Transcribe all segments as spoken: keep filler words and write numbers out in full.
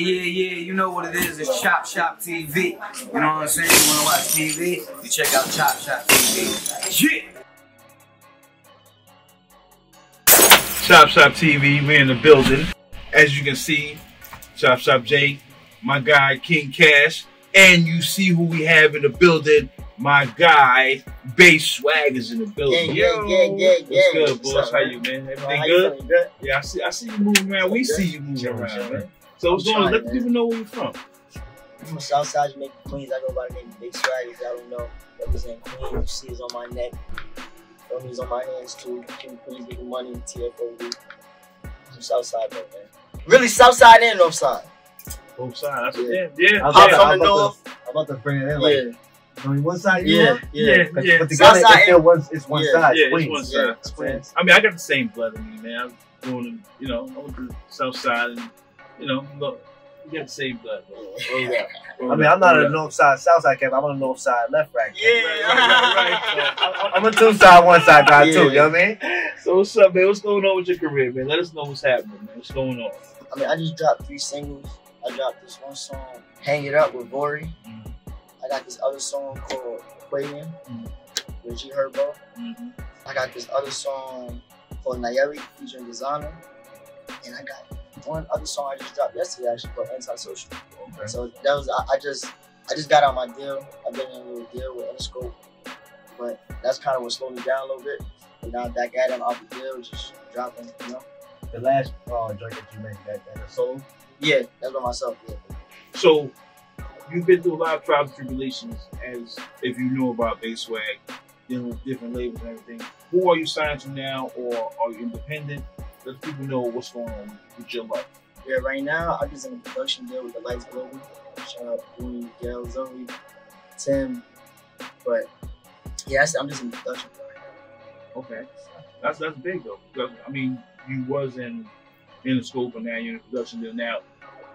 Yeah, yeah, you know what it is. It's Chop Shop T V. You know what I'm saying? You want to watch T V? You check out Chop Shop T V. Yeah! Chop Shop T V, we're in the building. As you can see, Chop Shop Jay, my guy King Cash, and you see who we have in the building. My guy, Bay Swag is in the building. Yeah, yeah, yeah, yeah. What's good, what's boys? Up, how man? You, man? Everything well, good? good? Yeah, I see. I see you moving around. We good? see you moving around, around, man. So what's going on? Let the people know where you're from. I'm from Southside, Jamaica, Queens. I go by the name of Big Swaggies. I don't know. Represent Queens. You see it's on my neck. It's on my hands too. King Queens, big money, T F O V. From Southside, man. Really, Southside and Northside. Both sides. Yeah, yeah. I'm from the north. I'm about to bring it in. Like, yeah. Only one side, you yeah, yeah, yeah. But, yeah. but the guy it's, it's one yeah, side, yeah, it's one side. Yeah, it's Queens. I mean, I got the same blood in me, man. I'm going, you know, I went to the South Side, and you know, look, you got the same blood. Yeah. I mean, I'm not a north side, south side camp. I'm on a north side, left right. Yeah, right, right, right, right. So I'm a two side, one side guy yeah. too. You know what I mean? So what's up, man? What's going on with your career, man? Let us know what's happening, man. What's going on? I mean, I just dropped three singles. I dropped this one song, "Hang It Up" with Bori. Mm-hmm. I got this other song called Aquarium mm-hmm. with G Herbo. Mm-hmm. I got this other song called Nayeli featuring Designer. And I got one other song I just dropped yesterday actually called Antisocial. Okay. So that was I, I just I just got out my deal. I've been in a little deal with M Scope. But that's kind of what slowed me down a little bit. But now I'm back at him off the deal, just dropping, you know. The last uh, joint that you made, that, that soul? Yeah, that's by myself, yeah. So you've been through a lot of trials and tribulations, as if you know about Bay Swag, dealing with different labels and everything. Who are you signed to now, or are you independent? Let people know what's going on with your life. Yeah, right now I'm just in a production deal with the Lights Global. Shout out Bori, Gail, Zoe, Tim. But yeah, I'm just in production right now. Okay, that's that's big though. Because, I mean, you was in Interscope, and now you're in a production deal. Now,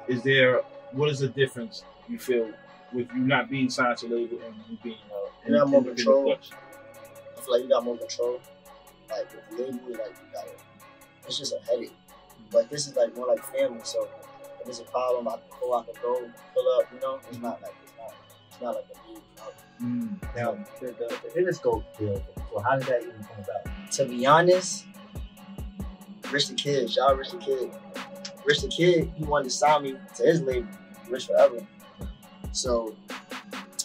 is there what is the difference? You feel with you not being signed to label and you being uh, you got more control. I feel like you got more control. Like with label, like you got it. It's just a headache. But this is like more like family. So if there's a problem, I can call, I can go, pull up. You know, it's not like it's not. It's not like a big problem. Mm. Now the the, the Interscope deal. Well, how did that even come about? To be honest, Rich the Kid, y'all, Rich the Kid, Rich the Kid, he wanted to sign me to his label, Rich Forever. So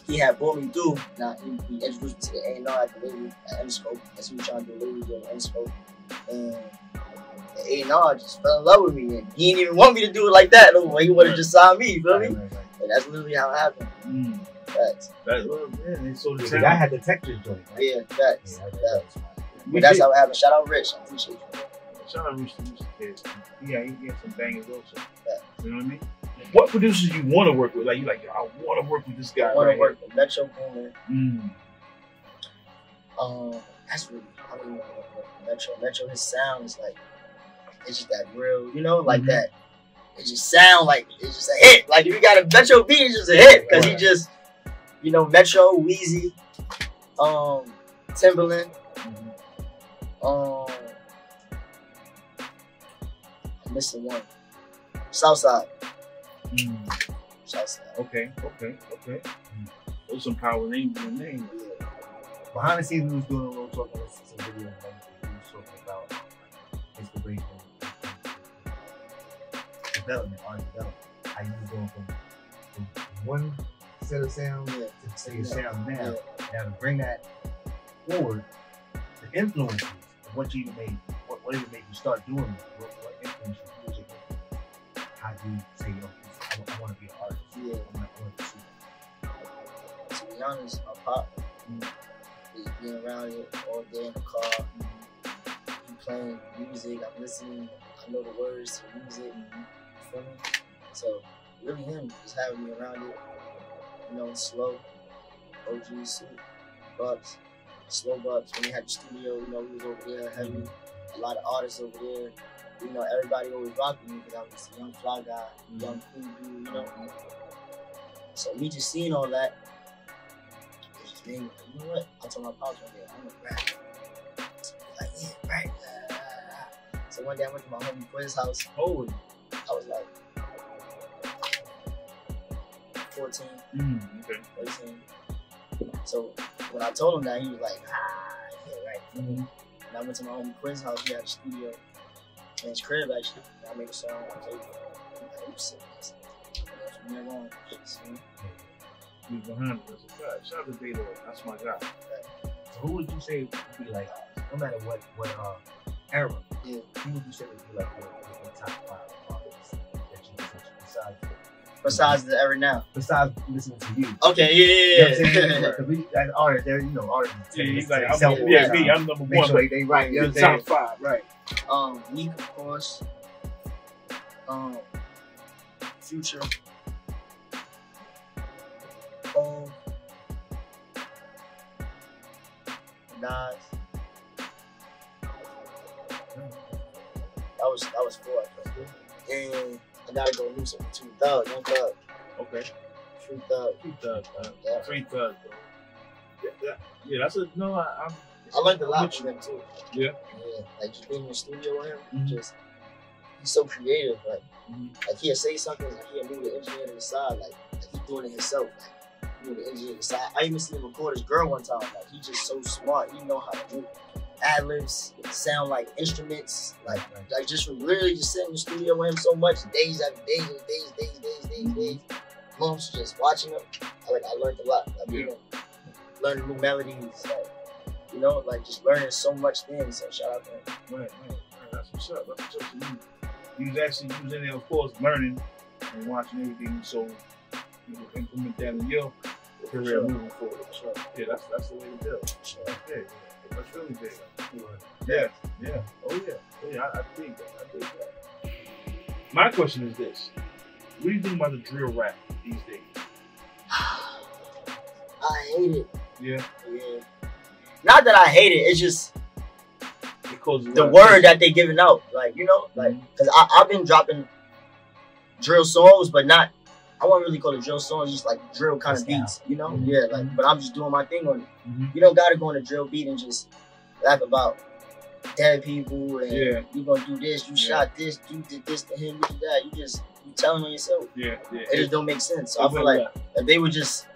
he had brought me through. Now he, he introduced me to the A and R at the label at M Scope. That's who we trying to do label deal at M Scope. And the A and R just fell in love with me. And he didn't even want me to do it like that. No way. He would have just signed me, you feel me? And that's literally how it happened. Mm. Facts. That's well, man. So the guy had the texture joint. Right? Yeah, facts. Yeah, that's, that but that's how it happened. Shout out Rich. I appreciate you. Shout out Rich the Kid. Yeah, he gets some bangers also. Facts. You know what I mean? What producers you want to work with? Like you like, yo, I want to work with this guy. I want right to work here. with Metro. Mm. Um, that's really I really want to work with Metro. Metro, his sound is like, it's just that real, you know, like mm-hmm. that. It just sound like it's just a hit. Like if you got a Metro beat, it's just a hit because right. he just, you know, Metro, Weezy, um, Timbaland, mm-hmm. um, I'm missing one, Southside. Mm. Okay, okay, okay. Mm. Those some power names in the name. Yeah. Behind the scenes, we was doing a little talk on this video and we was talking about inspiration, development, art development. How you was going from, from one set of sounds yeah. to say yeah. sound now. Yeah. Now to bring that forward, the influences of what you made, what, what even made you start doing this, what, what influences music, how do you say, yo, I want to be an artist. Yeah. I'm not going to see that. To be honest, my pop mm-hmm. is being around here all day in the car. Mm-hmm. I'm playing music, I'm listening, I know the words to music. Mm-hmm. You feel me? So, really, him just having me around it. You know, slow, O G, suit, Bucks, slow Bucks. When we had the studio, you know, we was over there, having mm-hmm. a lot of artists over there. You know, everybody always rocking me because I was a young fly guy, mm-hmm. young cool dude, you know. So me just seeing all that, it's just being, you know what? I told my pops one day, I'm gonna rap. Like, yeah, right. So one day I went to my homie Quiz's house. Holy. I was like, fourteen, mm, okay. eighteen. So when I told him that, he was like, ah, yeah, right. Mm-hmm. And I went to my homie Quinn's house. He had a studio in his crib, actually. And I made a song. I was like, I'm sick. From there on, he was behind us. Shout out to Dado. That's my guy. Right. So who would you say would be like, no matter what, what uh, era, yeah. who would you say would be like your, your top five artists that you listen to besides? Besides the era now. Besides listening to you. Okay, yeah, yeah, yeah. You know what I'm saying? As artists, they're, you know, artists. Yeah, he's like, I'm, yeah, yeah, me, I'm number one. Make sure they right. You're the top five, right. Um, Meek, of course. Um, Future. Um, Nas. That was, that was four, I think. And I gotta go lose it with two Thug, Young Thug. Okay. True Thug. True Thug, man. Yeah. True Thug, bro. Yeah, yeah, yeah, that's a, no, I, I'm. I learned a lot from him, too. Yeah? Yeah, like just being in the studio with him, mm-hmm. just, he's so creative, like, mm-hmm. like he'll say something, like he'll move the engineer to the side, like, like he's doing it himself, like, move the engineer to the side. I even seen him record his girl one time, like, he's just so smart, he know how to do ad-libs, sound like instruments, like, like just from literally just sitting in the studio with him so much, days after days, and days, days, days, days, days, months just watching him. I, like, I learned a lot. Like, yeah. you know, learning new melodies, like, you know, like just learning so much things. So shout out to him. Right, right, right. That's what's up. That's what's up to you. You was actually, you was in there, of course, learning and watching everything, so you can implement that in your career sure. moving forward. Sure. Yeah, that's that's the way to do it. Sure. Yeah. That's really big. Yeah, yeah. Oh, yeah. Oh, yeah, I, I think that. I think that. My question is this. What do you think about the drill rap these days? I hate it. Yeah? Yeah. Not that I hate it. It's just because the word that they're giving out. Like, you know? Like, because I've been dropping drill songs, but not, I wouldn't really call it drill songs, just like drill kind of beats, you know? Mm-hmm. Yeah, like, but I'm just doing my thing on it. Mm-hmm. You don't gotta go on a drill beat and just rap about dead people and yeah. you gonna do this, you yeah. shot this, you did this to him, you did that. You just, you telling on yourself. Yeah, yeah. It just don't make sense. So I feel like if they would just,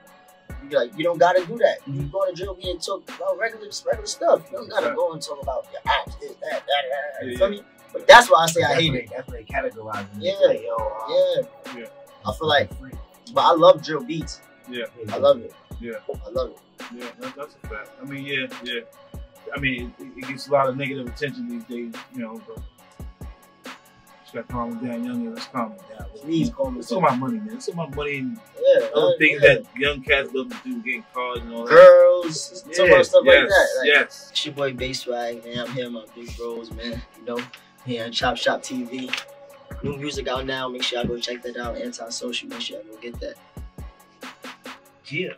you'd be like, you don't gotta do that. Mm-hmm. You go on a drill beat and talk about regular, regular stuff. You don't gotta go and talk about your apps, this, that, that, that. You yeah, feel yeah. me? But that's why I say I hate it. That's what they categorize. Yeah, like, yo, um, yeah. yeah. I feel like, but I love drill beats. Yeah. I love it. Yeah. I love it. Yeah, that, that's a fact. I mean, yeah, yeah. I mean, it, it gets a lot of negative attention these days, you know, but just gotta calm it down, young, let's calm it down. Please calm it down. It's all about money, man. It's all about money and yeah, other uh, things yeah. that young cats love to do, getting cars and all that. Girls, yeah, so much stuff yes, like that. Like, yes. It's your boy, Bay Swag, man. I'm here, my big bros, man. You know, here on Chop Shop T V. New music out now. Make sure y'all go check that out. Antisocial. Make sure y'all go get that. Yeah.